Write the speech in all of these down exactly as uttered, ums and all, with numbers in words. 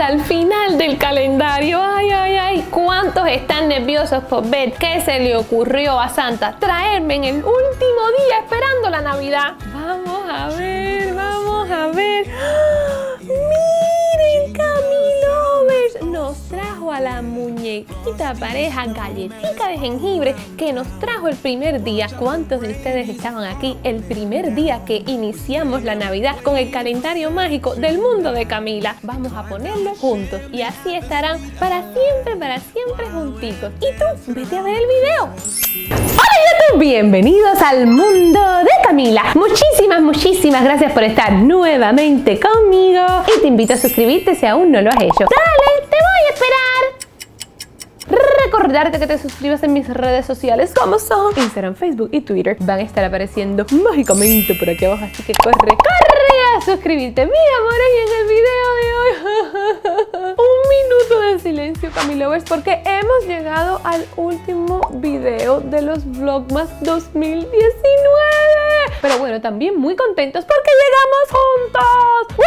Al final del calendario, ay, ay, ay, cuántos están nerviosos por ver qué se le ocurrió a Santa traerme en el último día esperando la Navidad. Vamos a ver, vamos a ver. ¡Oh! Miren, camilovers, nos trajo a la muñequita pareja galletita de jengibre que nos trajo el primer día. ¿Cuántos de ustedes estaban aquí el primer día que iniciamos la Navidad con el calendario mágico del mundo de Camila? Vamos a ponerlo juntos y así estarán para siempre, para siempre juntitos. Y tú, vete a ver el video. ¡Hola YouTube! Bienvenidos al mundo de Camila. Muchísimas, muchísimas gracias por estar nuevamente conmigo y te invito a suscribirte si aún no lo has hecho. ¡Dale! ¡Te voy a esperar! Recordarte que te suscribas en mis redes sociales como son Instagram, Facebook y Twitter. Van a estar apareciendo mágicamente por aquí abajo, así que corre, corre a suscribirte. Mis amores, y en el video de hoy un minuto de silencio, camilovers, porque hemos llegado al último video de los Vlogmas dos mil diecinueve. Pero bueno, también muy contentos porque llegamos juntos. ¡Woo!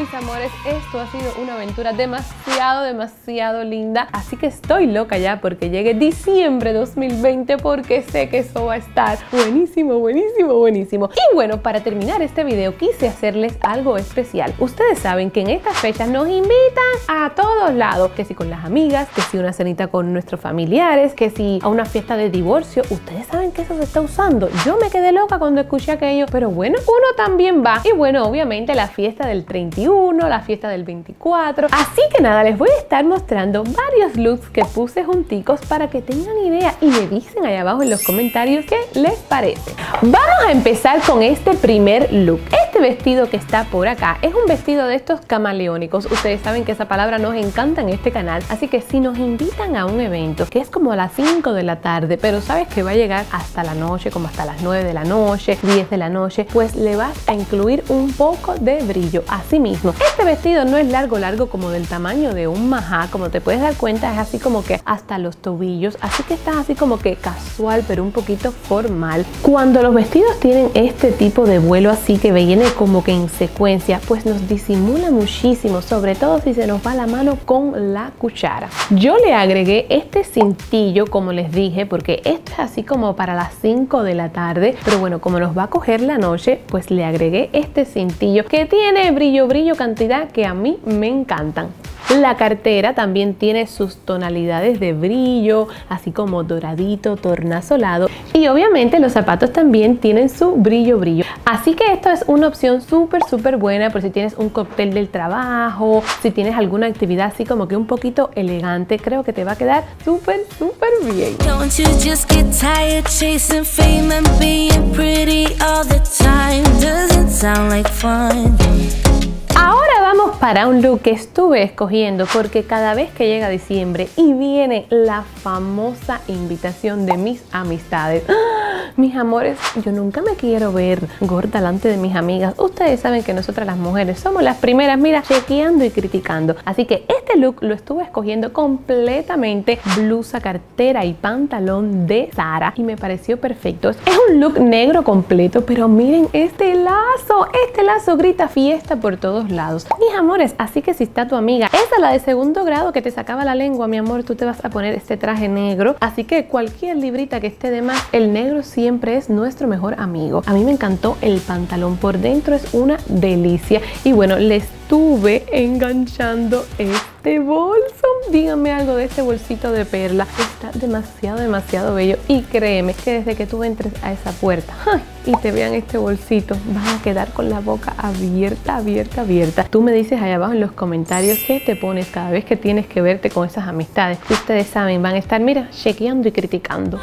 Mis amores, esto ha sido una aventura demasiado, demasiado linda. Así que estoy loca ya porque llegue diciembre dos mil veinte, porque sé que eso va a estar buenísimo, buenísimo, buenísimo. Y bueno, para terminar este video quise hacerles algo especial. Ustedes saben que en estas fechas nos invitan a todos lados. Que si con las amigas, que si una cenita con nuestros familiares, que si a una fiesta de divorcio. Ustedes saben que eso se está usando. Yo me quedé loca cuando escuché aquello, pero bueno, uno también va. Y bueno, obviamente la fiesta del treinta y uno, la fiesta del veinticuatro. Así que nada, les voy a estar mostrando varios looks que puse junticos para que tengan idea y me dicen ahí abajo en los comentarios qué les parece. Vamos a empezar con este primer look. Este vestido que está por acá es un vestido de estos camaleónicos. Ustedes saben que esa palabra nos encanta en este canal, así que si nos invitan a un evento que es como a las cinco de la tarde, pero sabes que va a llegar hasta la noche, como hasta las nueve de la noche, diez de la noche, pues le vas a incluir un poco de brillo. Así mismo, este vestido no es largo largo como del tamaño de un majá, como te puedes dar cuenta es así como que hasta los tobillos, así que estás así como que casual pero un poquito formal. Cuando los vestidos tienen este tipo de vuelo así que viene como que en secuencia, pues nos disimula muchísimo, sobre todo si se nos va la mano con la cuchara. Yo le agregué este cintillo como les dije, porque esto es así como para las cinco de la tarde, pero bueno, como nos va a coger la noche, pues le agregué este cintillo que tiene brillo, brillo, cantidad que a mí me encantan. La cartera también tiene sus tonalidades de brillo, así como doradito, tornasolado. Y obviamente los zapatos también tienen su brillo, brillo. Así que esto es una opción súper, súper buena por si tienes un cóctel del trabajo, si tienes alguna actividad así como que un poquito elegante. Creo que te va a quedar súper, súper bien. Ahora vamos para un look que estuve escogiendo porque cada vez que llega diciembre y viene la famosa invitación de mis amistades. ¡Ah! Mis amores, yo nunca me quiero ver gorda delante de mis amigas. Ustedes saben que nosotras las mujeres somos las primeras, mira, chequeando y criticando. Así que este look lo estuve escogiendo completamente blusa, cartera y pantalón de Zara y me pareció perfecto. Es un look negro completo, pero miren este lazo, este lazo grita fiesta por todos lados. Mis amores, así que si está tu amiga, esa es la de segundo grado que te sacaba la lengua, mi amor, tú te vas a poner este traje negro. Así que cualquier librita que esté de más, el negro siempre es nuestro mejor amigo. A mí me encantó el pantalón, por dentro es una delicia. Y bueno, les estuve enganchando este bolso. Díganme algo de este bolsito de perla. Está demasiado, demasiado bello. Y créeme que desde que tú entres a esa puerta ¡ay! Y te vean este bolsito, vas a quedar con la boca abierta, abierta, abierta. Tú me dices ahí abajo en los comentarios qué te pones cada vez que tienes que verte con esas amistades. Ustedes saben, van a estar, mira, chequeando y criticando.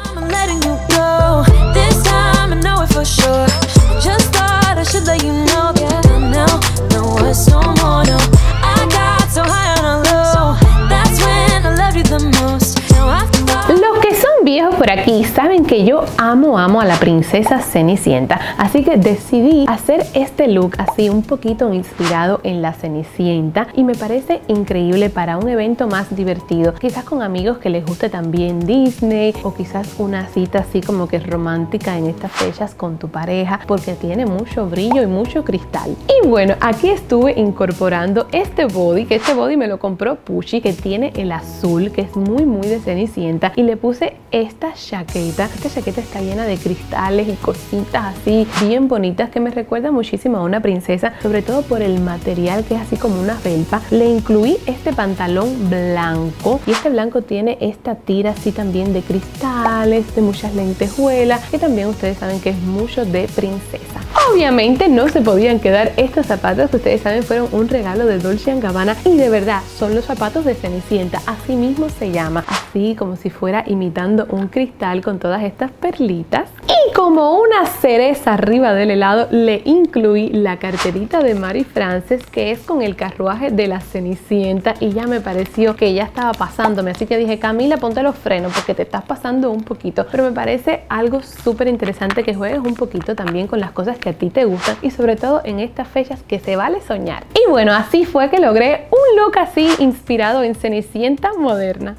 por aquí. Saben que yo amo, amo a la princesa Cenicienta, así que decidí hacer este look así un poquito inspirado en la Cenicienta y me parece increíble para un evento más divertido, quizás con amigos que les guste también Disney o quizás una cita así como que romántica en estas fechas con tu pareja, porque tiene mucho brillo y mucho cristal. Y bueno, aquí estuve incorporando este body, que este body me lo compró Pucci, que tiene el azul, que es muy muy de Cenicienta, y le puse esta chaqueta. Esta chaqueta está llena de cristales y cositas así bien bonitas que me recuerda muchísimo a una princesa, sobre todo por el material que es así como una felpa. Le incluí este pantalón blanco, y este blanco tiene esta tira así también de cristales, de muchas lentejuelas, que también ustedes saben que es mucho de princesa. Obviamente no se podían quedar estos zapatos, que ustedes saben fueron un regalo de Dolce and Gabbana, y de verdad son los zapatos de Cenicienta, así mismo se llama, así como si fuera imitando un cristal con todas estas perlitas. Y como una cereza arriba del helado, le incluí la carterita de Mary Frances, que es con el carruaje de la Cenicienta, y ya me pareció que ya estaba pasándome, así que dije, Camila, ponte los frenos porque te estás pasando un poquito, pero me parece algo súper interesante que juegues un poquito también con las cosas que a ti te gustan, y sobre todo en estas fechas que se vale soñar. Y bueno, así fue que logré un look así inspirado en Cenicienta moderna.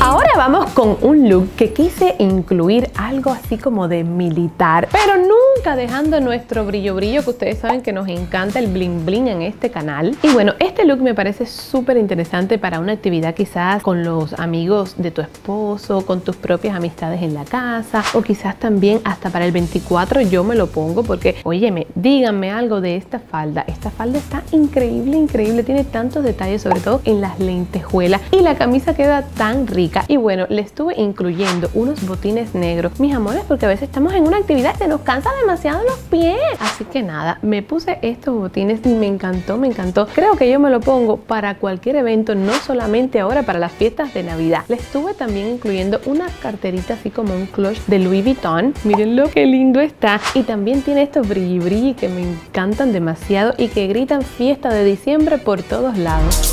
Ahora vamos con un look que quise incluir algo así como de militar, pero nunca dejando nuestro brillo brillo, que ustedes saben que nos encanta el bling bling en este canal. Y bueno, este look me parece súper interesante para una actividad quizás con los amigos de tu esposo, con tus propias amistades en la casa, o quizás también hasta para el veinticuatro yo me lo pongo, porque óyeme, díganme algo de esta falda. Esta falda está increíble, increíble, tiene tantos detalles, sobre todo en las lentejuelas, y la camisa queda tan rica. Y bueno, le estuve incluyendo unos botines negros, mis amores, porque a veces estamos en una actividad que nos cansa demasiado los pies. Así que nada, me puse estos botines y me encantó, me encantó. Creo que yo me lo pongo para cualquier evento, no solamente ahora para las fiestas de Navidad. Le estuve también incluyendo una carterita así como un clutch de Louis Vuitton. Miren lo que lindo está. Y también tiene estos brilli brilli que me encantan demasiado y que gritan fiesta de diciembre por todos lados.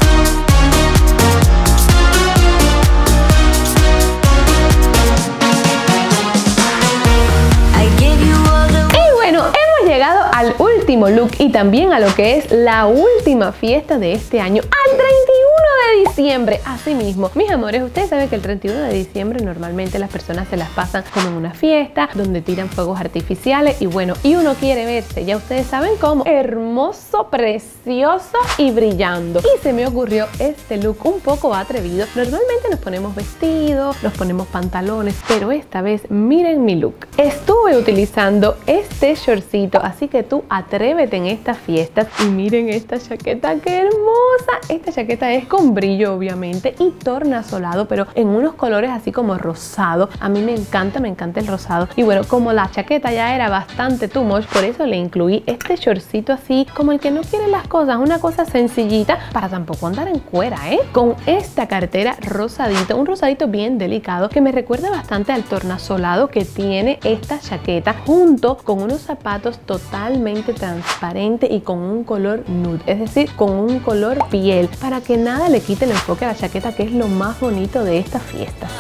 Llegado al último look y también a lo que es la última fiesta de este año, al treinta y uno de diciembre. Así mismo, mis amores, ustedes saben que el treinta y uno de diciembre normalmente las personas se las pasan como en una fiesta donde tiran fuegos artificiales, y bueno, y uno quiere verse, ya ustedes saben cómo, hermoso, precioso y brillando. Y se me ocurrió este look un poco atrevido. Normalmente nos ponemos vestidos, nos ponemos pantalones, pero esta vez miren mi look. Estuve utilizando este shortcito, así que tú atrévete en estas fiestas. Y miren esta chaqueta, qué hermosa. Esta chaqueta es con brillo obviamente y tornasolado, pero en unos colores así como rosado. A mí me encanta, me encanta el rosado. Y bueno, como la chaqueta ya era bastante too much, por eso le incluí este shortcito así como el que no quiere las cosas, una cosa sencillita para tampoco andar en cuera, ¿eh? Con esta cartera rosadita, un rosadito bien delicado que me recuerda bastante al tornasolado que tiene esta chaqueta, junto con unos zapatos totalmente transparente y con un color nude, es decir, con un color piel, para que nada le quite el enfoque a la chaqueta, que es lo más bonito de estas fiestas.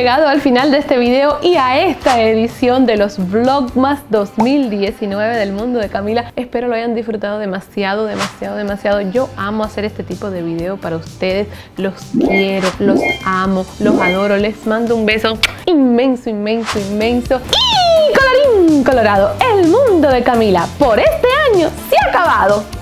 Llegado al final de este video y a esta edición de los Vlogmas dos mil diecinueve del Mundo de Camila. Espero lo hayan disfrutado demasiado, demasiado, demasiado. Yo amo hacer este tipo de video para ustedes. Los quiero, los amo, los adoro. Les mando un beso inmenso, inmenso, inmenso. Y colorín colorado, el Mundo de Camila por este año se ha acabado.